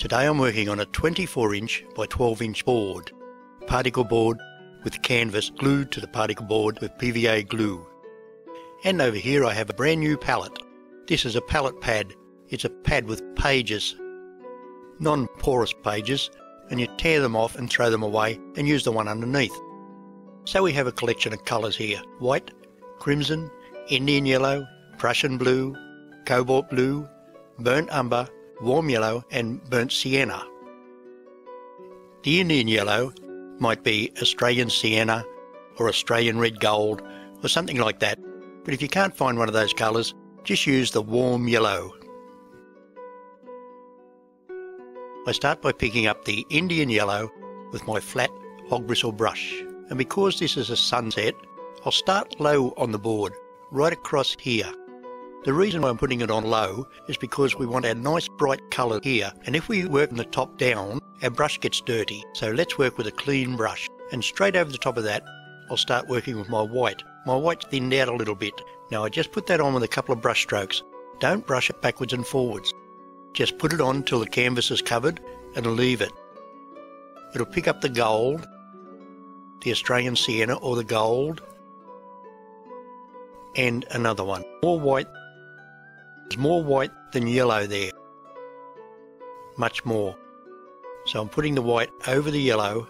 Today I'm working on a 24 inch by 12 inch board, particle board with canvas glued to the particle board with PVA glue. And over here I have a brand new palette. This is a palette pad. It's a pad with pages, non-porous pages, and you tear them off and throw them away and use the one underneath. So we have a collection of colours here: white, crimson, Indian yellow, Prussian blue, cobalt blue, burnt umber, warm yellow and burnt sienna. The Indian yellow might be Australian sienna or Australian red gold or something like that, but if you can't find one of those colours, just use the warm yellow. I start by picking up the Indian yellow with my flat hog bristle brush, and because this is a sunset, I'll start low on the board, right across here. The reason why I'm putting it on low is because we want a nice bright colour here, and if we work from the top down, our brush gets dirty, so let's work with a clean brush. And straight over the top of that, I'll start working with my white. My white's thinned out a little bit. Now I just put that on with a couple of brush strokes. Don't brush it backwards and forwards. Just put it on till the canvas is covered and leave it. It'll pick up the gold, the Australian sienna or the gold, and another one. More white. There's more white than yellow there. Much more. So I'm putting the white over the yellow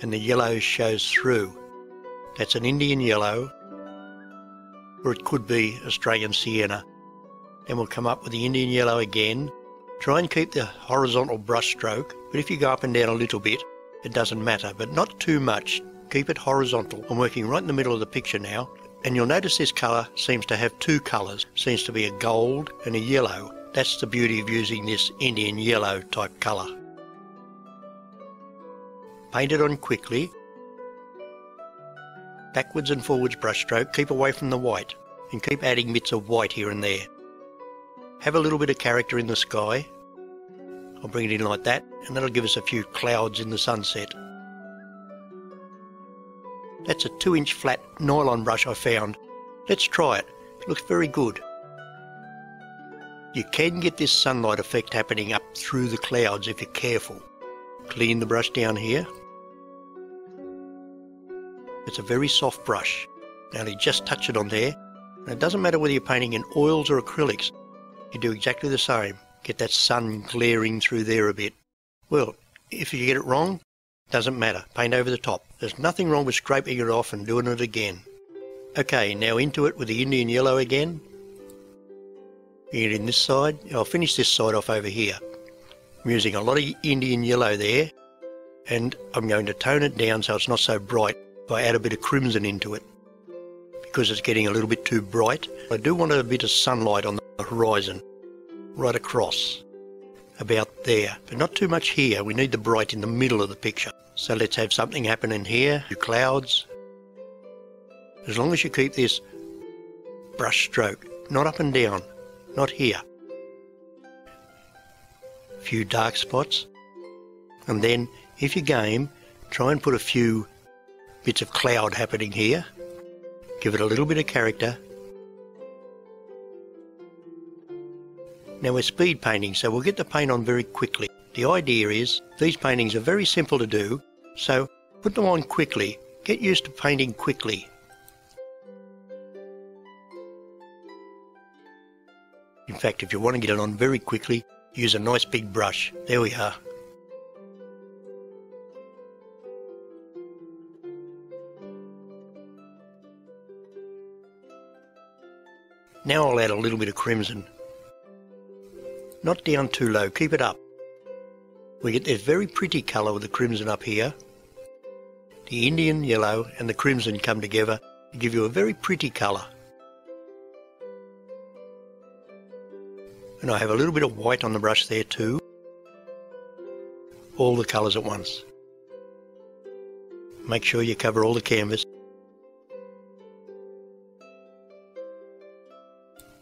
and the yellow shows through. That's an Indian yellow, or it could be Australian sienna. Then we'll come up with the Indian yellow again. Try and keep the horizontal brush stroke, but if you go up and down a little bit, it doesn't matter, but not too much. Keep it horizontal. I'm working right in the middle of the picture now, and you'll notice this colour seems to have two colours. Seems to be a gold and a yellow. That's the beauty of using this Indian yellow type colour. Paint it on quickly. Backwards and forwards brush stroke. Keep away from the white, and keep adding bits of white here and there. Have a little bit of character in the sky. I'll bring it in like that, and that'll give us a few clouds in the sunset. That's a 2-inch flat nylon brush I found. Let's try it. It looks very good. You can get this sunlight effect happening up through the clouds if you're careful. Clean the brush down here. It's a very soft brush. Now you just touch it on there, and it doesn't matter whether you're painting in oils or acrylics. You do exactly the same. Get that sun glaring through there a bit. Well, if you get it wrong, doesn't matter. Paint over the top. There's nothing wrong with scraping it off and doing it again. Okay, now into it with the Indian yellow again. Get in this side. I'll finish this side off over here. I'm using a lot of Indian yellow there, and I'm going to tone it down so it's not so bright. I add a bit of crimson into it because it's getting a little bit too bright. I do want a bit of sunlight on the horizon, right across, about there, but not too much here. We need the bright in the middle of the picture. So let's have something happen in here, the clouds. As long as you keep this brush stroke, not up and down, not here. A few dark spots, and then if you're game, try and put a few bits of cloud happening here. Give it a little bit of character. Now we're speed painting, so we'll get the paint on very quickly. The idea is, these paintings are very simple to do, so put them on quickly. Get used to painting quickly. In fact, if you want to get it on very quickly, use a nice big brush. There we are. Now I'll add a little bit of crimson. Not down too low, keep it up. We get this very pretty colour with the crimson up here. The Indian yellow and the crimson come together to give you a very pretty colour. And I have a little bit of white on the brush there too. All the colours at once. Make sure you cover all the canvas.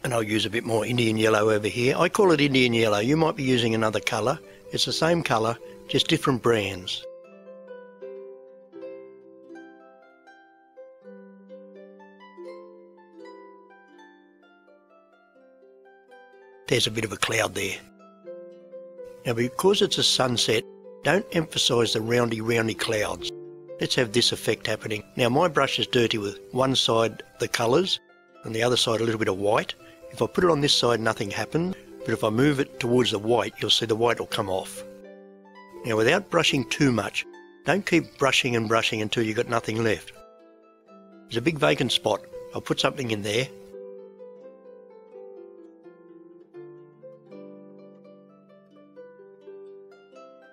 And I'll use a bit more Indian yellow over here. I call it Indian yellow. You might be using another colour. It's the same colour, just different brands. There's a bit of a cloud there. Now because it's a sunset, don't emphasise the roundy clouds. Let's have this effect happening. Now my brush is dirty with one side the colours and the other side a little bit of white. If I put it on this side, nothing happens, but if I move it towards the white, you'll see the white will come off. Now without brushing too much, don't keep brushing and brushing until you've got nothing left. There's a big vacant spot. I'll put something in there.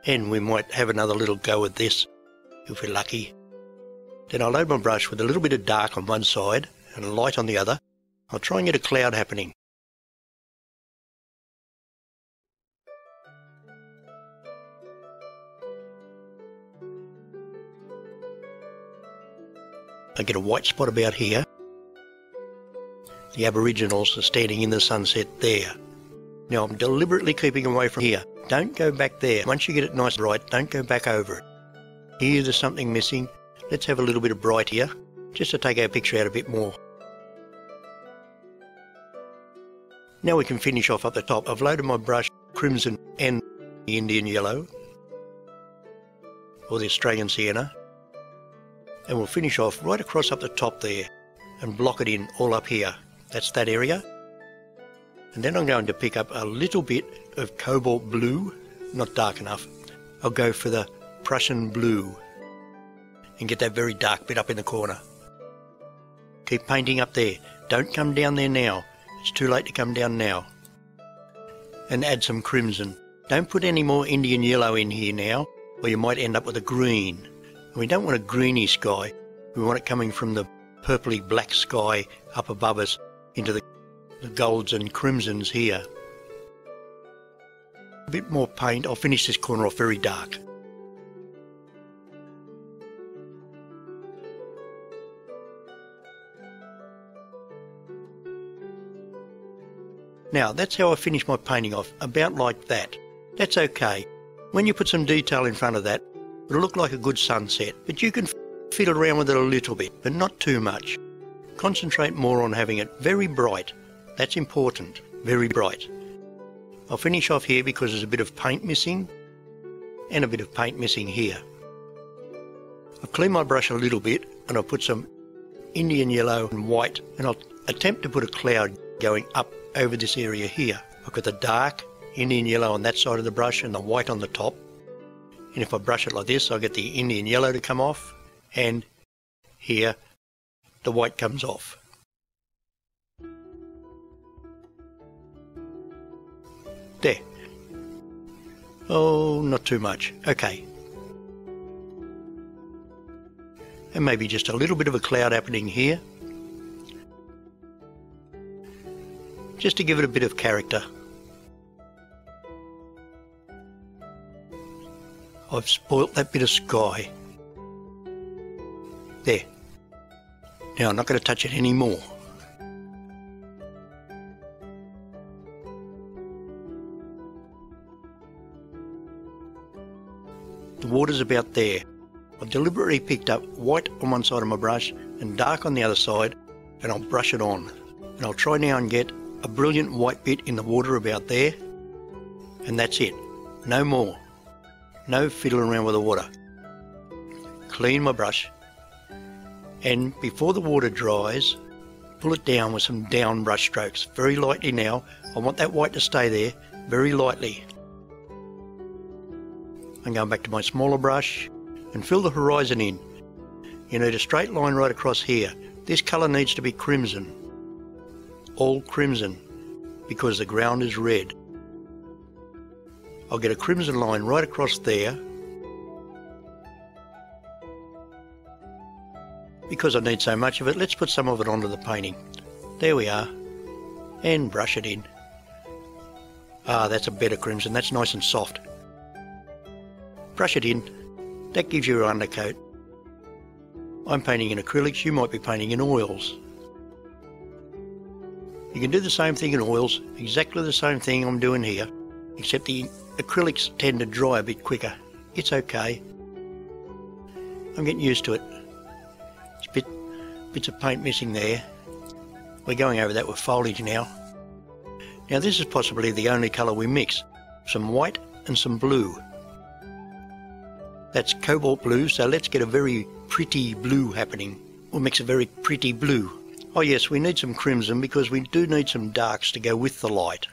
And we might have another little go at this, if we're lucky. Then I'll load my brush with a little bit of dark on one side and light on the other. I'll try and get a cloud happening. I get a white spot about here. The Aboriginals are standing in the sunset there. Now I'm deliberately keeping away from here. Don't go back there. Once you get it nice bright, don't go back over it. Here there's something missing. Let's have a little bit of bright here, just to take our picture out a bit more. Now we can finish off at the top. I've loaded my brush, crimson and the Indian yellow, or the Australian sienna. And we'll finish off right across up the top there and block it in all up here. That's that area. And then I'm going to pick up a little bit of cobalt blue, not dark enough. I'll go for the Prussian blue and get that very dark bit up in the corner. Keep painting up there. Don't come down there now. It's too late to come down now. And add some crimson. Don't put any more Indian yellow in here now, or you might end up with a green. And we don't want a greeny sky. We want it coming from the purpley black sky up above us into the golds and crimsons here. A bit more paint. I'll finish this corner off very dark. Now that's how I finish my painting off, about like that. That's okay. When you put some detail in front of that, it'll look like a good sunset, but you can fiddle around with it a little bit, but not too much. Concentrate more on having it very bright. That's important, very bright. I'll finish off here because there's a bit of paint missing and a bit of paint missing here. I've cleaned my brush a little bit and I'll put some Indian yellow and white, and I'll attempt to put a cloud going up over this area here. I've got the dark Indian yellow on that side of the brush and the white on the top, and if I brush it like this, I'll get the Indian yellow to come off, and here the white comes off. There. Oh, not too much. Okay. And maybe just a little bit of a cloud happening here, just to give it a bit of character. I've spoilt that bit of sky. There. Now I'm not going to touch it anymore. The water's about there. I've deliberately picked up white on one side of my brush and dark on the other side, and I'll brush it on. And I'll try now and get a brilliant white bit in the water about there, and that's it. No more. No fiddling around with the water. Clean my brush, and before the water dries, pull it down with some down brush strokes, very lightly. Now I want that white to stay there, very lightly. I'm going back to my smaller brush and fill the horizon in. You need a straight line right across here. This colour needs to be crimson, all crimson, because the ground is red. I'll get a crimson line right across there because I need so much of it. Let's put some of it onto the painting. There we are, and brush it in. Ah, that's a better crimson. That's nice and soft. Brush it in. That gives you an undercoat. I'm painting in acrylics. You might be painting in oils. You can do the same thing in oils, exactly the same thing I'm doing here, except the acrylics tend to dry a bit quicker. It's okay. I'm getting used to it. There's bits of paint missing there. We're going over that with foliage now. Now this is possibly the only colour we mix, some white and some blue. That's cobalt blue, so let's get a very pretty blue happening. We'll mix a very pretty blue. Oh yes, we need some crimson because we do need some darks to go with the light.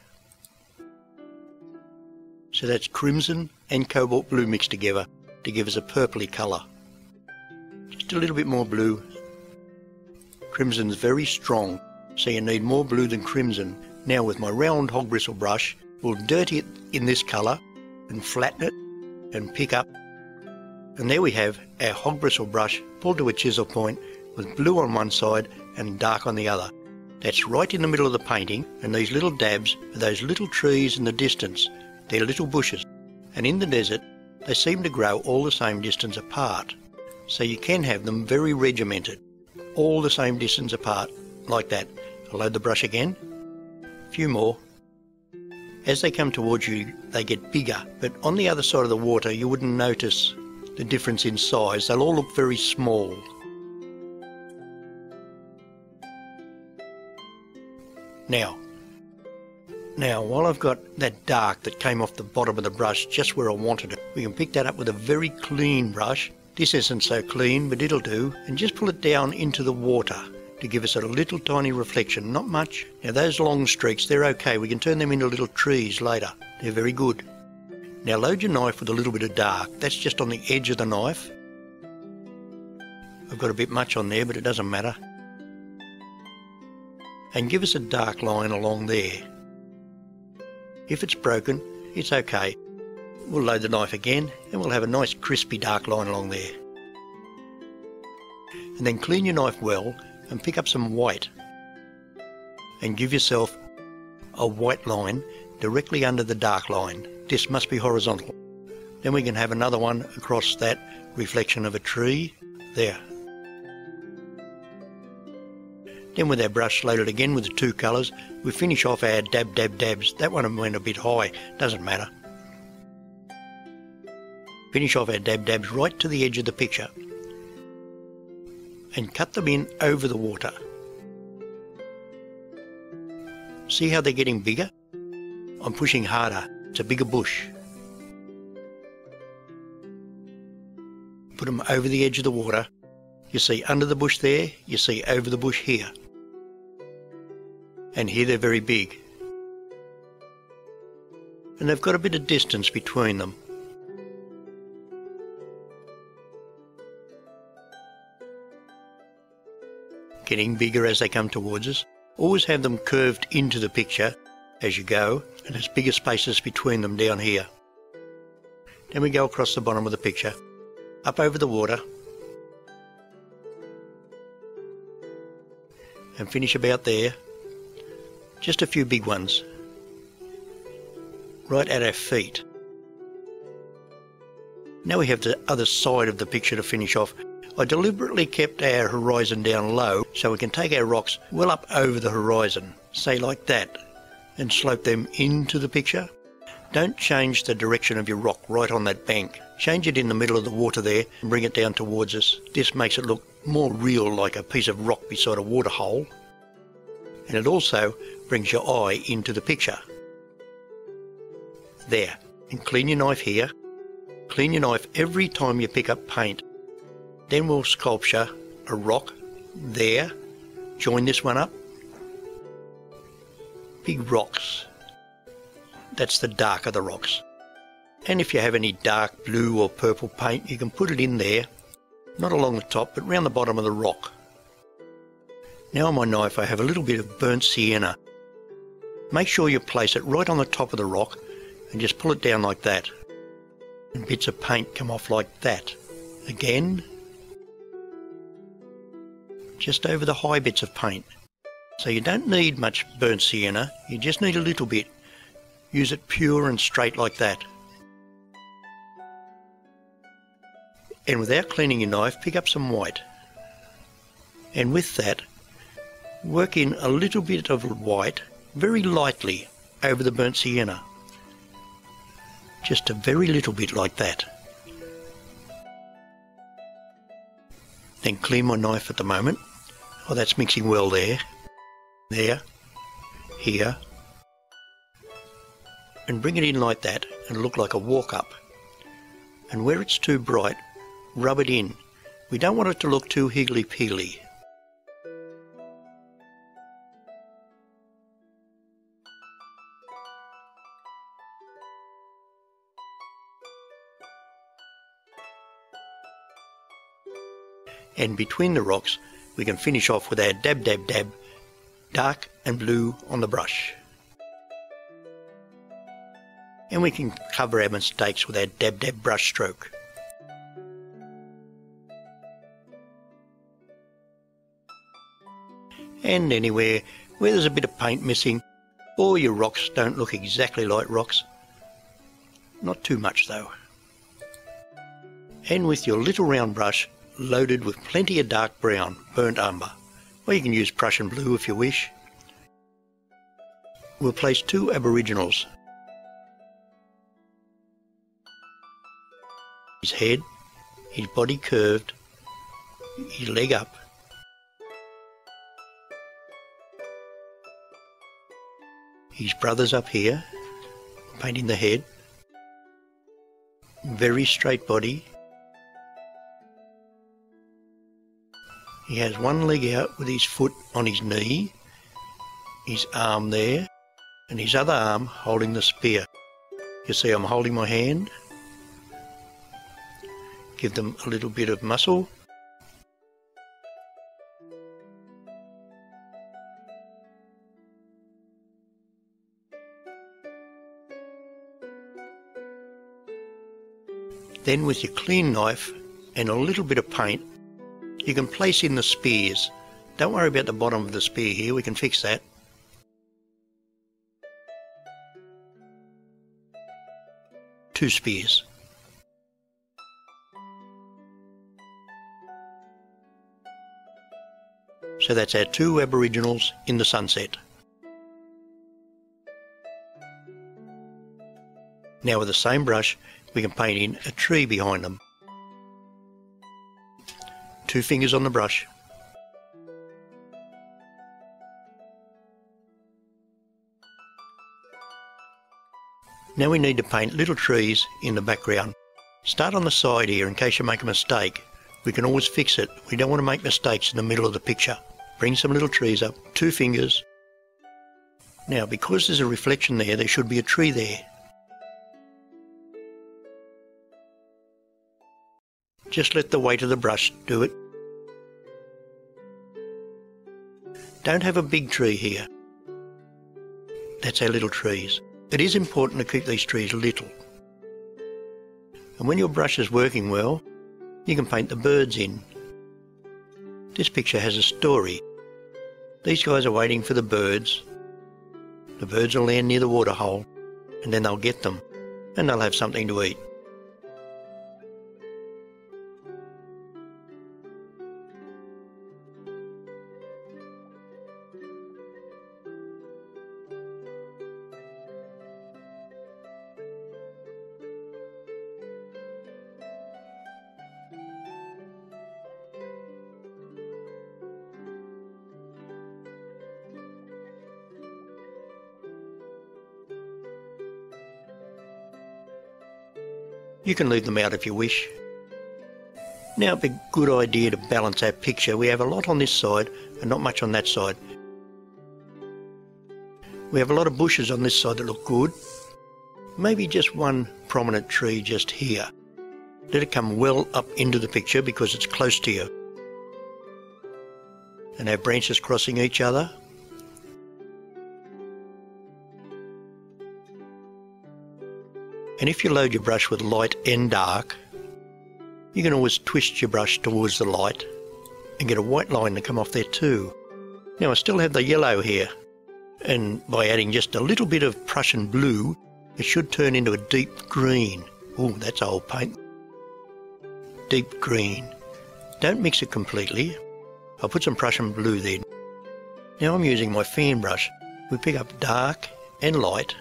So that's crimson and cobalt blue mixed together to give us a purpley colour. Just a little bit more blue. Crimson's very strong, so you need more blue than crimson. Now with my round hog bristle brush, we'll dirty it in this colour and flatten it and pick up. And there we have our hog bristle brush pulled to a chisel point with blue on one side and dark on the other. That's right in the middle of the painting, and these little dabs are those little trees in the distance. They're little bushes, and in the desert they seem to grow all the same distance apart. So you can have them very regimented, all the same distance apart, like that. I'll load the brush again, a few more. As they come towards you they get bigger, but on the other side of the water you wouldn't notice the difference in size. They'll all look very small. Now while I've got that dark that came off the bottom of the brush just where I wanted it, we can pick that up with a very clean brush. This isn't so clean, but it'll do, and just pull it down into the water to give us a little tiny reflection, not much. Now those long streaks, they're okay, we can turn them into little trees later, they're very good. Now load your knife with a little bit of dark, that's just on the edge of the knife. I've got a bit much on there, but it doesn't matter. And give us a dark line along there. If it's broken, it's okay. We'll load the knife again and we'll have a nice crispy dark line along there. And then clean your knife well and pick up some white and give yourself a white line directly under the dark line. This must be horizontal. Then we can have another one across that reflection of a tree there. Then with our brush loaded again with the two colours, we finish off our dab dab dabs. That one went a bit high, doesn't matter. Finish off our dab dabs right to the edge of the picture and cut them in over the water. See how they're getting bigger? I'm pushing harder, it's a bigger bush. Put them over the edge of the water. You see under the bush there, you see over the bush here. And here they're very big. And they've got a bit of distance between them. Getting bigger as they come towards us. Always have them curved into the picture as you go, and there's bigger spaces between them down here. Then we go across the bottom of the picture, up over the water, and finish about there. Just a few big ones right at our feet. Now we have the other side of the picture to finish off. I deliberately kept our horizon down low so we can take our rocks well up over the horizon, say like that, and slope them into the picture. Don't change the direction of your rock right on that bank. Change it in the middle of the water there and bring it down towards us. This makes it look more real, like a piece of rock beside a waterhole. And it also brings your eye into the picture. There. And clean your knife here. Clean your knife every time you pick up paint. Then we'll sculpture a rock there. Join this one up. Big rocks. That's the dark of the rocks. And if you have any dark blue or purple paint, you can put it in there. Not along the top, but round the bottom of the rock. Now on my knife I have a little bit of burnt sienna. Make sure you place it right on the top of the rock and just pull it down like that. And bits of paint come off like that. Again. Just over the high bits of paint. So you don't need much burnt sienna, you just need a little bit. Use it pure and straight like that. And without cleaning your knife, pick up some white. And with that, work in a little bit of white, very lightly, over the burnt sienna. Just a very little bit like that. Then clean my knife at the moment. Oh, that's mixing well there. There. Here. and bring it in like that and look like a walk-up. And where it's too bright, rub it in. We don't want it to look too higgly-peely. And between the rocks, we can finish off with our dab-dab-dab, dark and blue on the brush. And we can cover our mistakes with our dab-dab brush stroke. And anywhere where there's a bit of paint missing, or your rocks don't look exactly like rocks. Not too much though. And with your little round brush, loaded with plenty of dark brown, burnt umber, or you can use Prussian blue if you wish. We'll place two aboriginals. His head, his body curved, his leg up. His brother's up here, painting the head. Very straight body. He has one leg out with his foot on his knee, his arm there, and his other arm holding the spear. You see I'm holding my hand. Give them a little bit of muscle. Then with your clean knife and a little bit of paint, you can place in the spears. Don't worry about the bottom of the spear here, we can fix that. Two spears. So that's our two aboriginals in the sunset. Now with the same brush, we can paint in a tree behind them. Two fingers on the brush. Now we need to paint little trees in the background. Start on the side here in case you make a mistake. We can always fix it. We don't want to make mistakes in the middle of the picture. Bring some little trees up, two fingers. Now because there's a reflection there, there should be a tree there. Just let the weight of the brush do it. Don't have a big tree here. That's our little trees. It is important to keep these trees little. And when your brush is working well, you can paint the birds in. This picture has a story. These guys are waiting for the birds. The birds will land near the waterhole, and then they'll get them, and they'll have something to eat. You can leave them out if you wish. Now it'd be a good idea to balance our picture. We have a lot on this side and not much on that side. We have a lot of bushes on this side that look good. Maybe just one prominent tree just here. Let it come well up into the picture because it's close to you. And our branches crossing each other. And if you load your brush with light and dark, you can always twist your brush towards the light and get a white line to come off there too. Now I still have the yellow here, and by adding just a little bit of Prussian blue, it should turn into a deep green. Oh, that's old paint. Deep green. Don't mix it completely. I'll put some Prussian blue there. Now I'm using my fan brush. We pick up dark and light.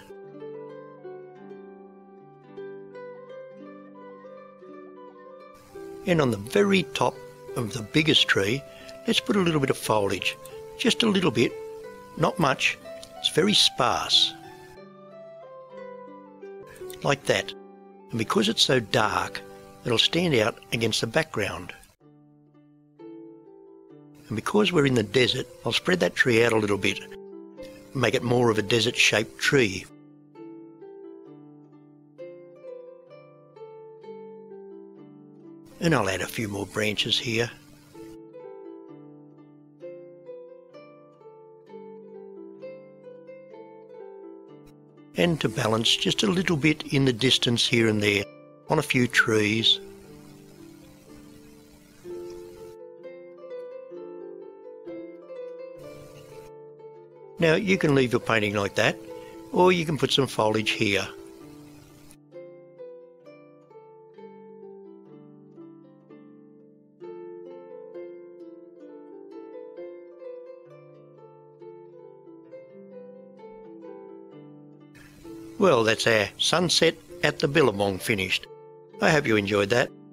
And on the very top of the biggest tree, let's put a little bit of foliage. Just a little bit, not much. It's very sparse. like that. And because it's so dark, it'll stand out against the background. And because we're in the desert, I'll spread that tree out a little bit, make it more of a desert-shaped tree. And I'll add a few more branches here. And to balance, just a little bit in the distance here and there on a few trees. Now you can leave your painting like that, or you can put some foliage here. Well, that's our sunset at the Billabong finished. I hope you enjoyed that.